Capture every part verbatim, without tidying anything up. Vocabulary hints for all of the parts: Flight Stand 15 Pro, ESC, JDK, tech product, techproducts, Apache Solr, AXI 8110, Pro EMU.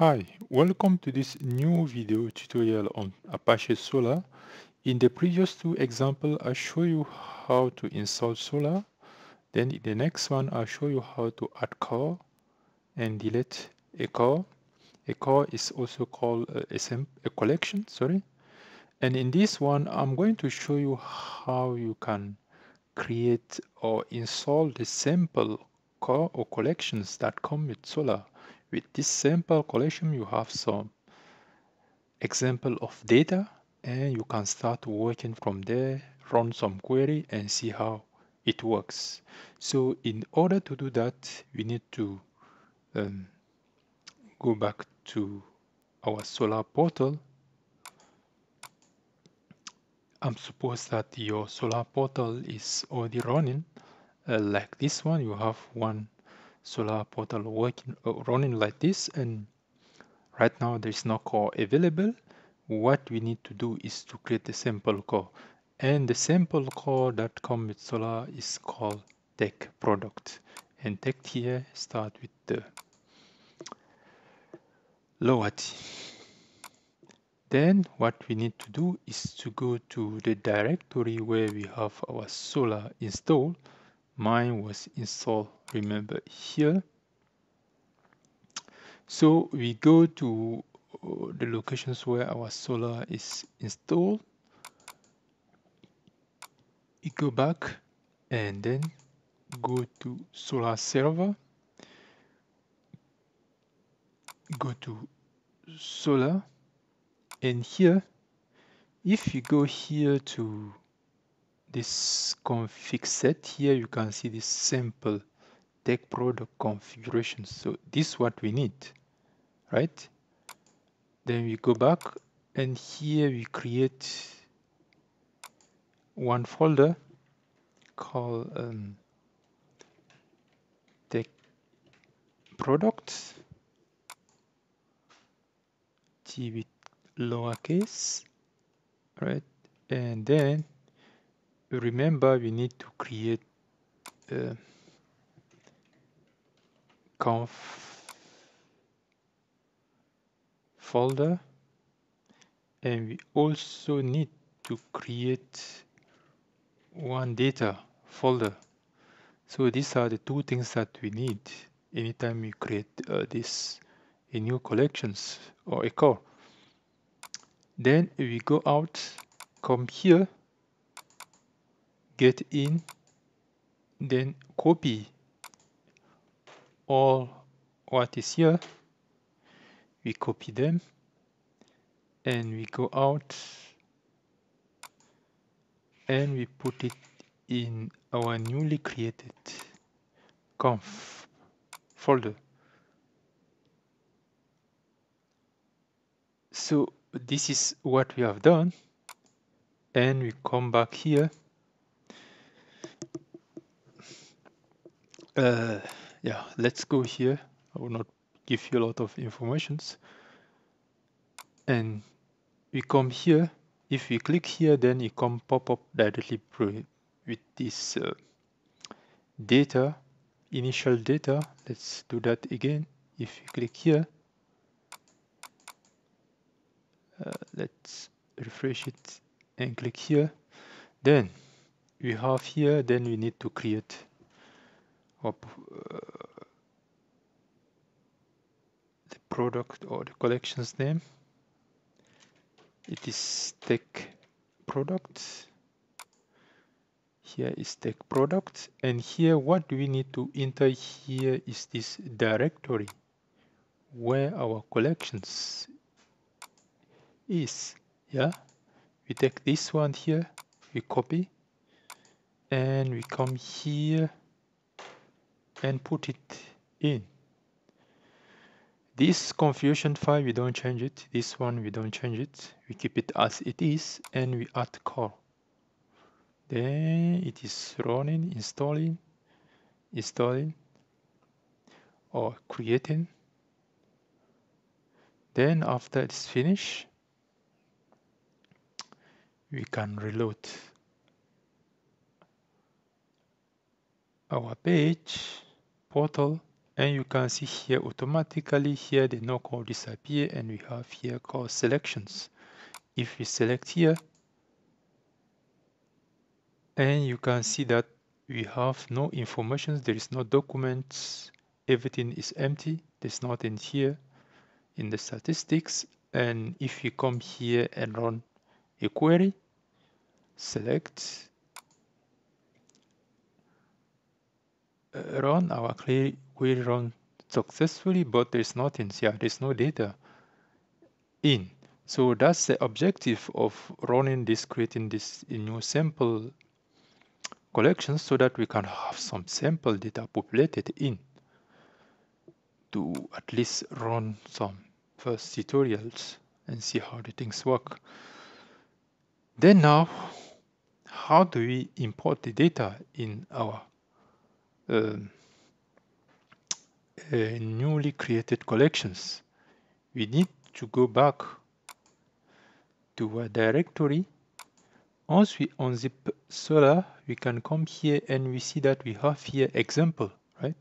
Hi, welcome to this new video tutorial on Apache Solr. In the previous two examples, I show you how to install Solr. Then in the next one, I'll show you how to add core and delete a core. A core is also called a, a collection, sorry. And in this one, I'm going to show you how you can create or install the sample core or collections that come with Solr. With this sample collection, you have some example of data, and you can start working from there, run some query, and see how it works. So in order to do that, we need to um, go back to our Solr portal. I'm supposed that your Solr portal is already running. Uh, like this one, you have one Solr portal working uh, running like this, and right now there's no core available. What we need to do is to create a sample core, and the sample core that comes with Solr is called tech product, and tech here start with the lower T. Then what we need to do is to go to the directory where we have our Solr installed. Mine was installed, remember, here. So we go to the locations where our Solr is installed. You go back and then go to Solr server. Go to Solr, and here, if you go here to this config set here, you can see this sample tech product configuration. So this is what we need, right? Then we go back, and here we create one folder called um, tech product, T with lowercase, right? And then remember, we need to create uh, conf folder, and we also need to create one data folder. So these are the two things that we need anytime we create uh, this a new collections or a core. Then we go out, come here, get in, then copy all what is here. We copy them, and we go out, and we put it in our newly created conf folder. So this is what we have done, and we come back here. Uh, yeah, let's go here. I will not give you a lot of informations. And we come here. If we click here, then it come pop up directly with this uh, data, initial data. Let's do that again. If you click here, uh, let's refresh it and click here. Then we have here. Then we need to create Up, uh, the product or the collection's name. It is tech product. Here is tech product, and here what we need to enter here is this directory where our collections is. Yeah, we take this one here, we copy, and we come here and put it in. This configuration file, we don't change it. This one, we don't change it. We keep it as it is, and we add core. Then it is running, installing, installing, or creating. Then after it's finished, we can reload our page, portal, and you can see here automatically here the no-code disappear, and we have here code selections. If we select here, and you can see that we have no information, there is no documents, everything is empty, there's nothing here in the statistics. And if you come here and run a query, select, uh, run, our query will run successfully, but there's nothing here, there's no data in. So that's the objective of running this, creating this new sample collection, so that we can have some sample data populated in, to at least run some first tutorials and see how the things work. Then now, how do we import the data in our um, uh, newly created collections? We need to go back to a directory. Once we unzip Solr, we can come here and we see that we have here example, right?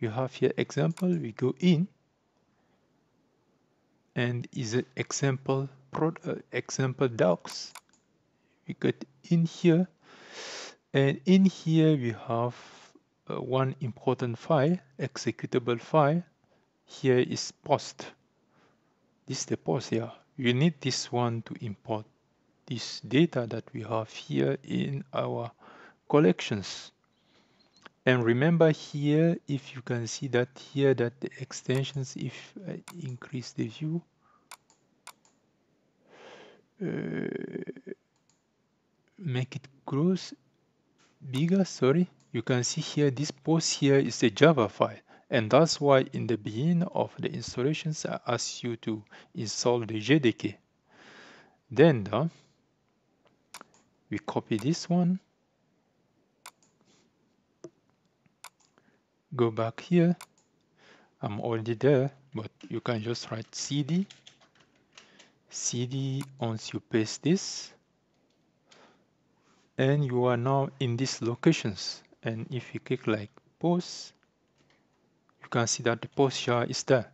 You have here example, we go in, and is an example prod, uh, example docs. We get in here, and in here we have uh, one important file, executable file. Here is post. This is the post here. You need this one to import this data that we have here in our collections. And remember here, if you can see that here, that the extensions, if I increase the view, uh, make it grows bigger, sorry, you can see here this post here is a Java file, and that's why in the beginning of the installations I asked you to install the J D K. Then uh, we copy this one, go back here. I'm already there, but you can just write cd cd once you paste this, and you are now in these locations. And if you click like post, you can see that the post jar is there.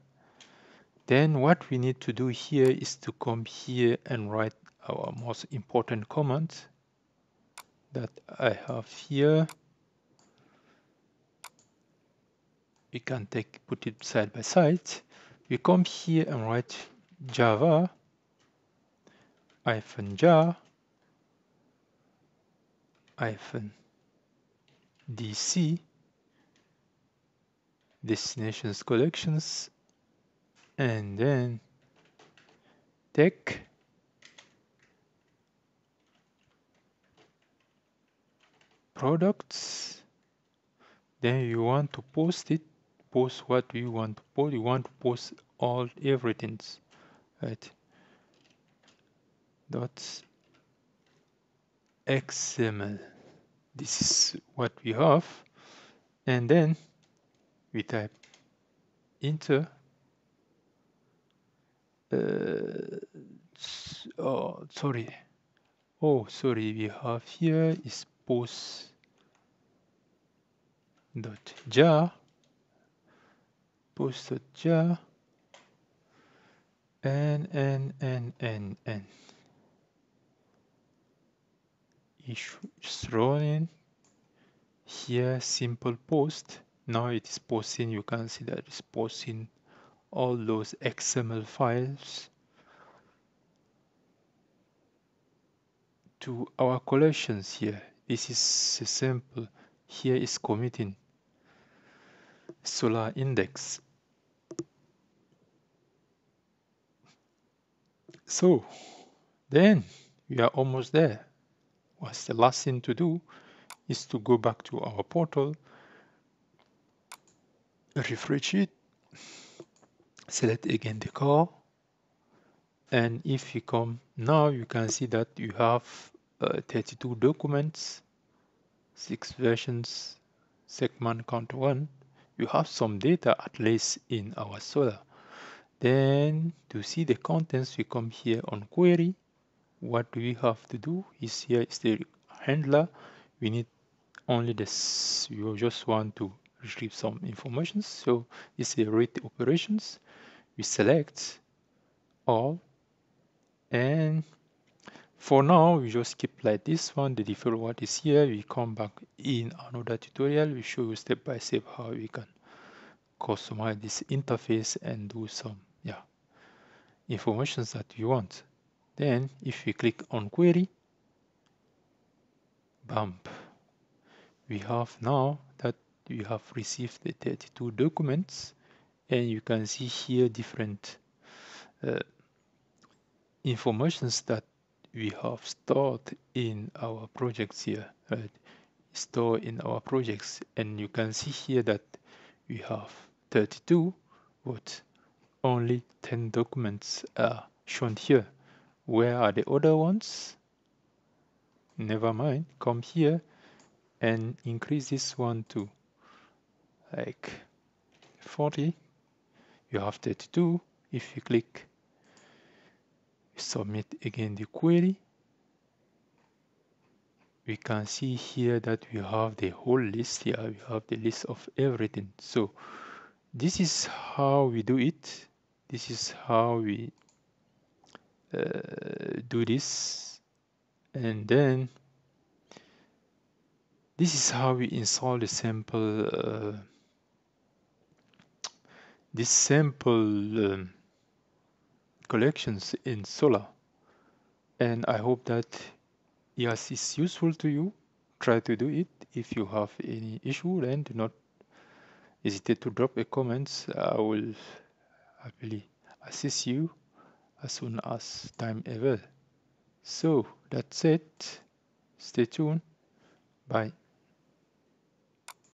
Then what we need to do here is to come here and write our most important command that I have here. We can take, put it side by side. We come here and write java hyphen jar hyphen dc destinations collections, and then tech products. Then you want to post it. Post what do you want to post? You want to post all everything's, right? Dot X M L. This is what we have, and then we type enter. Uh, oh, sorry. Oh, sorry. We have here is post dot jar. Post jar and and and and and issue is running here. Simple post. Now it is posting. You can see that it's posting all those X M L files to our collections here. This is a sample. Here is committing Solr index. So then we are almost there. What's the last thing to do is to go back to our portal, refresh it, select again the core, and if you come now, you can see that you have uh, thirty-two documents, six versions, segment count one. You have some data at least in our Solr. Then to see the contents, we come here on query. What do we have to do is here is the handler. We need only this. You just want to retrieve some information. So this is read operations. We select all, and for now we just keep like this one. The default one is here. We come back in another tutorial. We show you step by step how we can customize this interface and do some yeah informations that you want. Then if we click on query, bump, we have now that we have received the thirty-two documents, and you can see here different uh, informations that we have stored in our projects here, right? Stored in our projects, and you can see here that we have thirty-two, but only ten documents are shown here. Where are the other ones? Never mind, come here and increase this one to like forty. You have thirty-two. If you click, submit again the query, we can see here that we have the whole list here. We have the list of everything. So this is how we do it. This is how we uh, do this. And then this is how we install the sample uh, this sample um, collections in Solr. And I hope that yes, it's useful to you. Try to do it. If you have any issue, then do not hesitate to drop a comment. I will happily assist you as soon as time available. So that's it. Stay tuned. Bye.